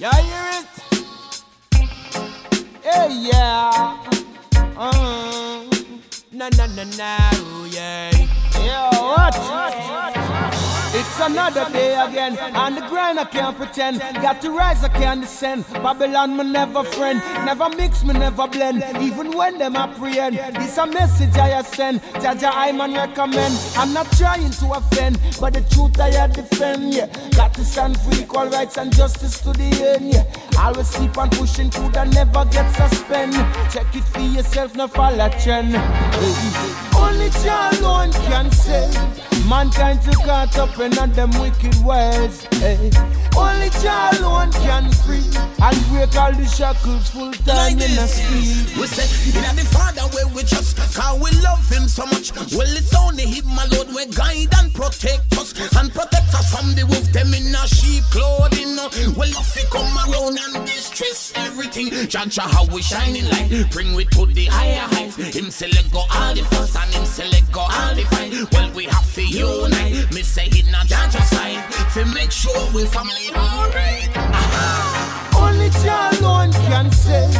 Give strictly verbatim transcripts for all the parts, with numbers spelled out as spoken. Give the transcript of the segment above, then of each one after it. Y'all hear it? Hey, yeah. Uh-huh. Na na na na, oh, yeah. Yeah, what? What? It's another day again, on the grind I can't pretend. Got to rise, I can't descend. Babylon me never friend, never mix, me never blend. Even when them apprehend, this a message I send. Jaja I man recommend. I'm not trying to offend, but the truth I defend. Yeah, got to stand for equal rights and justice to the end. Yeah, always keep on pushing through that never get suspended. Check it for yourself, no follow trend. Only Jah alone can save mankind to caught up in all them wicked ways. Hey. Only Jah alone can free and break all the shackles full time like in a steel. We say, in the Father where we trust, cause we love him so much. Well, it's only him, my Lord, we guide and protect us. And protect us from the wolf, them in a sheep clothing. Well, if we come around and distress everything, Jah Jah how we shining light, bring we to the higher heights. Him select go all the fuss and him select go all the fight. Well, we have to unite, me say it not Jah Jah side, to make sure we family alright. Only Jah alone can save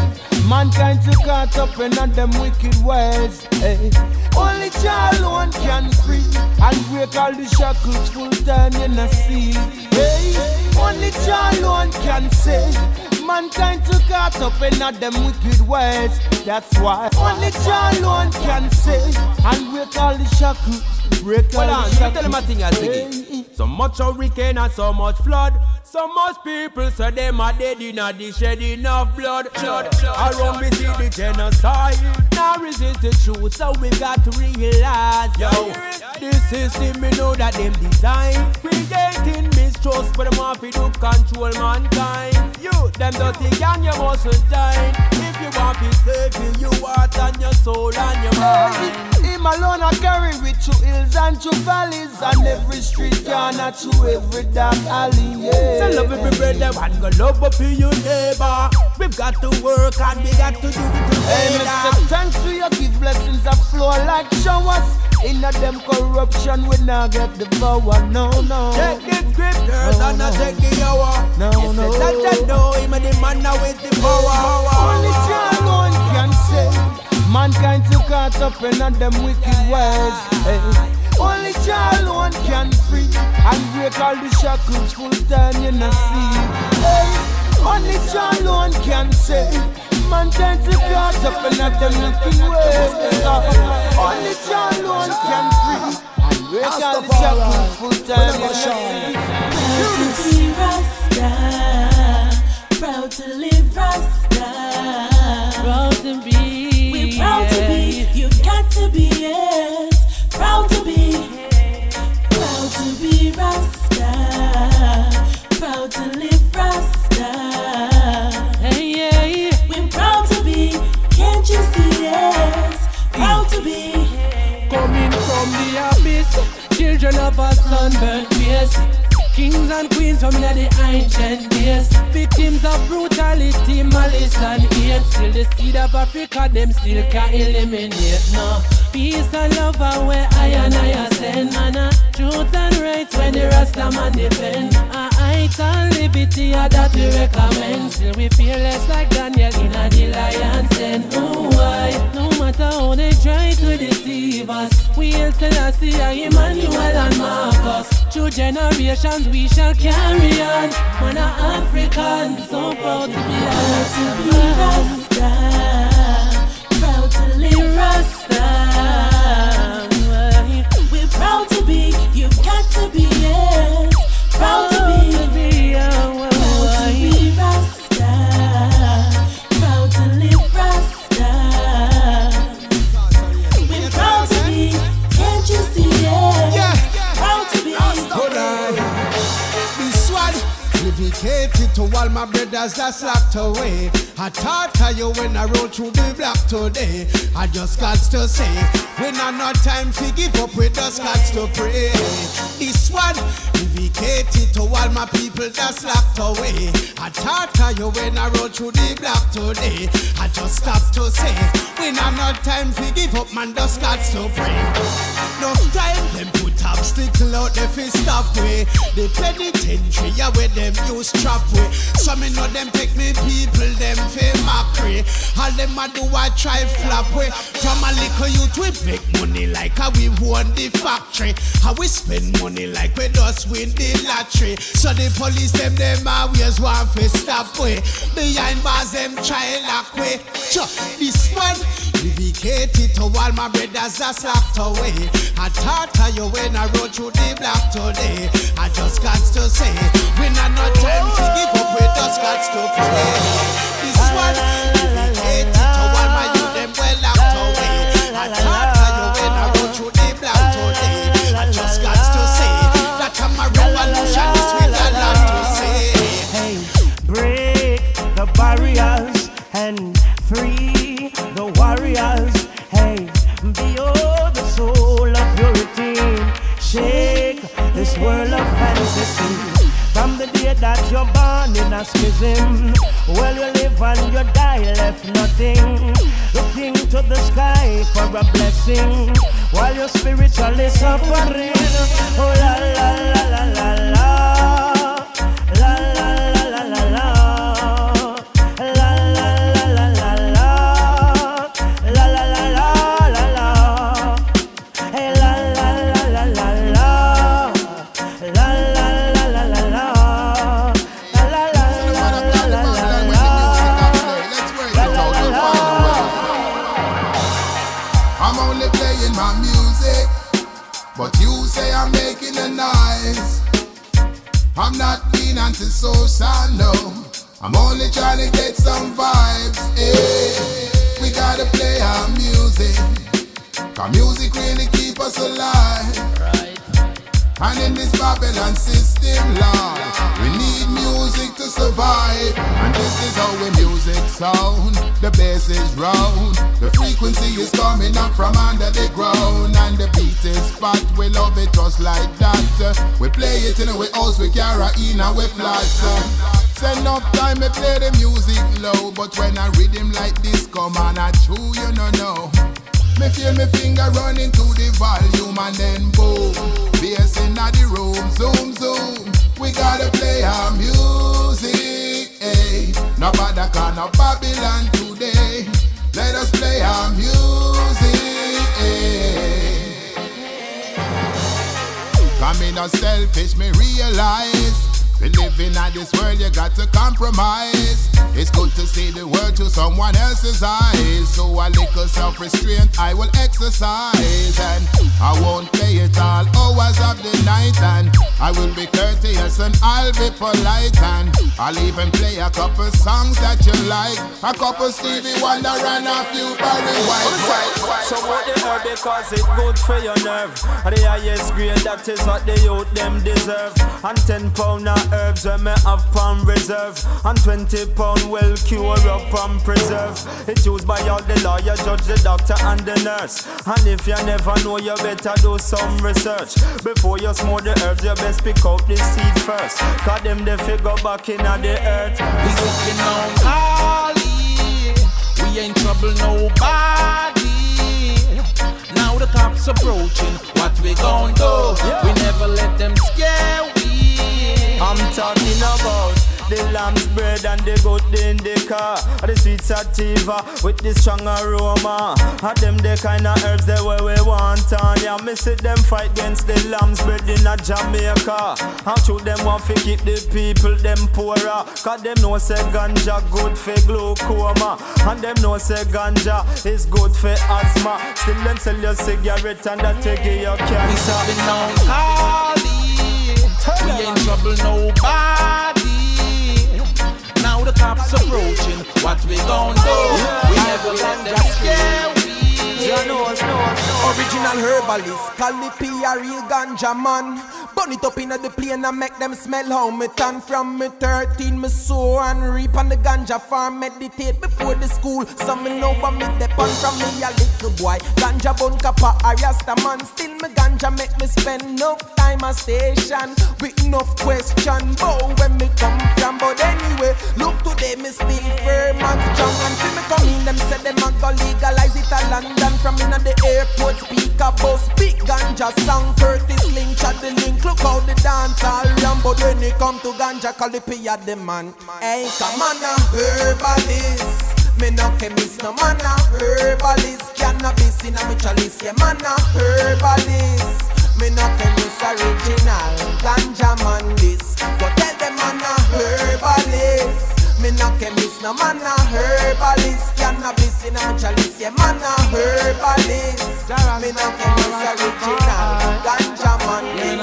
mankind to caught up in all them wicked ways. Hey. Only Jah alone can free and break all the shackles full time in a sea. Hey. Only Jah alone can save mankind to caught up in all them wicked ways. That's why only Jah alone can save and break all the shackles. Break well, on, you tell them a thing as Ziggi. So much hurricane and so much flood. So much people say them are dead in a the shedding of blood. Blood, blood. Around me see the genocide. Now resist the truth, so we got to realize, yo, this system we know that them design, creating mistrust for them off to control mankind. You, them dirty gang, you mustn't die. If you want to save you, you heart and your soul and your mind. Him alone I carry with you hills and through valleys and every street corner through every dark alley. Yeah. So love every brother and go love up to your neighbor. We've got to work and we got to do it together. Hey, thanks to your give blessings that flow like showers. In a them corruption we now get the power. No, no. Take the scriptures no, and not take the hour. No, you no. That I know him and the man now with the power. Only Jah alone can save mankind to caught up in all them wicked ways. Hey. Only Jah alone can free and break all the shackles full time in the sea. Hey. Only Jah alone can save mankind to caught up in all them wicked ways. Hey. Only Jah alone can free and break all the shackles full time in the sea. Proud to be Rasta, proud to live Rasta, proud to be. Proud to be, you've got to be, yes. Proud to be, proud to be Rasta, proud to live Rasta. Hey, yeah, yeah. We're proud to be, can't you see, yes. Proud to be, coming from the abyss, children of a sunburnt face. Kings and queens from the ancient days, victims of brutality, malice and hate. Till the seed of Africa, them still can't eliminate. No peace and love are where I and I ascend. And uh, truth and rights when the Rasta man defend. Uh, height and liberty are uh, that we recommend. Till we feel less like Daniel in a the lion's den. Oh why? No matter how they try to deceive us, we'll tell us the Emmanuel and Marcus. Through generations we shall carry on. Man a African, so proud to be Rasta. Proud to be Rasta, proud to live Rasta. We're proud to be, you've got to be, yes. Proud to be, proud to be Rasta, proud to live Rasta. We're proud to be, can't you see it? Dedicated to all my brothers that slapped away. I thought of you when I rolled through the block today. I just got to say, when I not time to give up, we just got to pray. This one, dedicated to all my people that slapped away. I thought of you when I rolled through the block today. I just stopped to say, when I not time to give up, man, just got to pray. No time, them put obstacle out, they fist up way. The penitentiary a way them use trap way. So me know them take me people, them fame mockery. All them a do a try flap way. From a little youth we make money like how we won the factory. How we spend money like we just win the lottery. So the police them them always want to stop way. Behind bars them try lock way. This man dedicated to all my brothers that slapped away. I taught her you when I rode through the block today. I just got to say, we not no time to give up, we just got to play. This one, dedicated to all my youth, them well locked away. I taught her you when I rode through the block today. I just got to say, that I'm a revolutionist, we got a lot to say. Hey, break the barriers and free the warriors. Hey, behold the soul of purity. Shake this world of fantasy. From the day that you're born in a schism, well, you live and you die, left nothing. Looking to the sky for a blessing while you're spiritually suffering. Oh la la la la la la. La la la la la la. La la la la la la. La la la la la la. Hey la la la la la la. La la la la la la. La la la la la la la. I'm only playing my music, but you say I'm making a noise. I'm not being antisocial, no. I'm only trying to get some vibes, eh. We gotta play our music, cause music really keep us alive. And in this Babylon system, Lord, we need music to survive. And this is how we music sound. The bass is round, the frequency is coming up from under the ground. And the beat is fat, we love it just like that. We play it in our house, we carry in our flat. Enough time I play the music low, but when I read him like this, come on, I chew, you no know. Me feel me finger running to the volume and then boom, bass inna the room, zoom zoom. We gotta play our music, eh? Nobody can of Babylon today. Let us play our music, eh? Come in, not selfish, me realize. We live in this world, you got to compromise. It's good to see the world through someone else's eyes. So a little self-restraint I will exercise. And I won't play it all hours of the night. And I will be courteous and I'll be polite. And I'll even play a couple songs that you like. A couple Stevie Wonder and a few Barry White. So what they know, because it's good for your nerve. The highest grade, that is what the youth them deserve. And ten pound of herbs when me have pound reserve. And twenty pound will cure up and preserve. It's used by all the lawyer, judge, the doctor and the nurse. And if you never know, you better do some research. Before you smoke the herbs, you best pick out the seed first. Cause them they figure back in the earth. We looking on Cali, we ain't trouble nobody. Now the cops approaching, what we gon' do? Yeah. We never let them scare we. I'm talking about the lamb's bread and the good indica, the sweet sativa with the strong aroma. And them the kind of herbs that where we want. And yeah, me see them fight against the lamb's bread in a Jamaica. And shoot them want to keep the people them poorer. Cause them know say ganja good for glaucoma. And them know say ganja is good for asthma. Still them sell your cigarette and that take your cancer. We selling on Cali, we ain't trouble nobody. Now the cops approaching, what we gon' do? We never let them scare we. Yeah, no, no, no. Original herbalist, Cali P a real ganja man. Burn it up in the plane and make them smell how me tan. From me thirteen, me sow and reap on the ganja farm. Meditate before the school, so me know what me depend from me a little boy. Ganja bun kappa a rasta man. Still me ganja make me spend enough time a station with enough question. But when me come from, but anyway, Look today, me still firm and strong. And see me come in, them said them a go legalize it a London. From inna the airport, speaker bus, big ganja song. Curtis Lynch at the link, look how the dance all round. But when it come to ganja, call the pay at the man. Hey, come on a herbalist. Me no chemist, no man a herbalist. Cannabis inna me chalice, yeah man a herbalist. Me no chemist, original ganja man this. Go tell them man a herbalist. Me no chemist, no man a herbalist. Cannabis inna me chalice, yeah man a herbalist. Me no chemist, original ganja man this.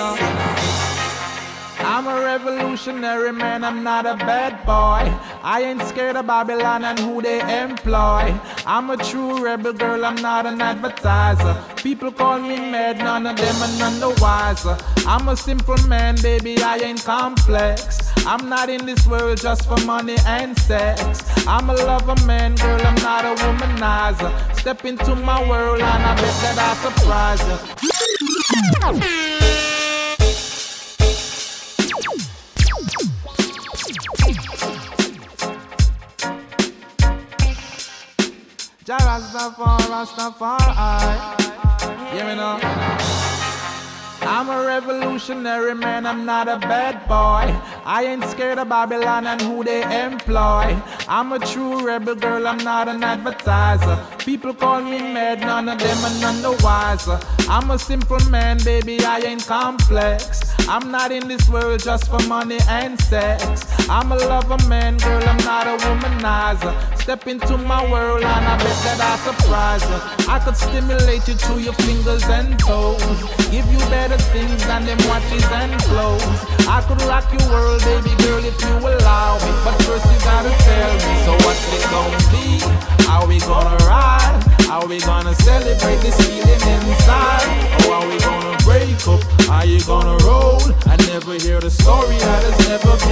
I'm a revolutionary man, I'm not a bad boy. I ain't scared of Babylon and who they employ. I'm a true rebel girl, I'm not an advertiser. People call me mad, none of them are none the wiser. I'm a simple man, baby, I ain't complex. I'm not in this world just for money and sex. I'm a lover man, girl, I'm not a womanizer. Step into my world and I bet that I'll surprise you. Ja Rastafari, Rastafari, hear me now. I'm a revolutionary man, I'm not a bad boy. I ain't scared of Babylon and who they employ. I'm a true rebel girl, I'm not an advertiser. People call me mad, none of them are none the wiser. I'm a simple man, baby, I ain't complex. I'm not in this world just for money and sex. I'm a lover man, girl, I'm not a womanizer. Step into my world and I bet that I'll surprise you. I could stimulate you to your fingers and toes, give you better things than them watches and clothes. I could rock your world, baby girl, if you allow me. But first you gotta tell me, so what's it gonna be? Are we gonna ride? Are we gonna celebrate this feeling inside? Or are we gonna break up? Are you gonna roll? I never hear the story that has never been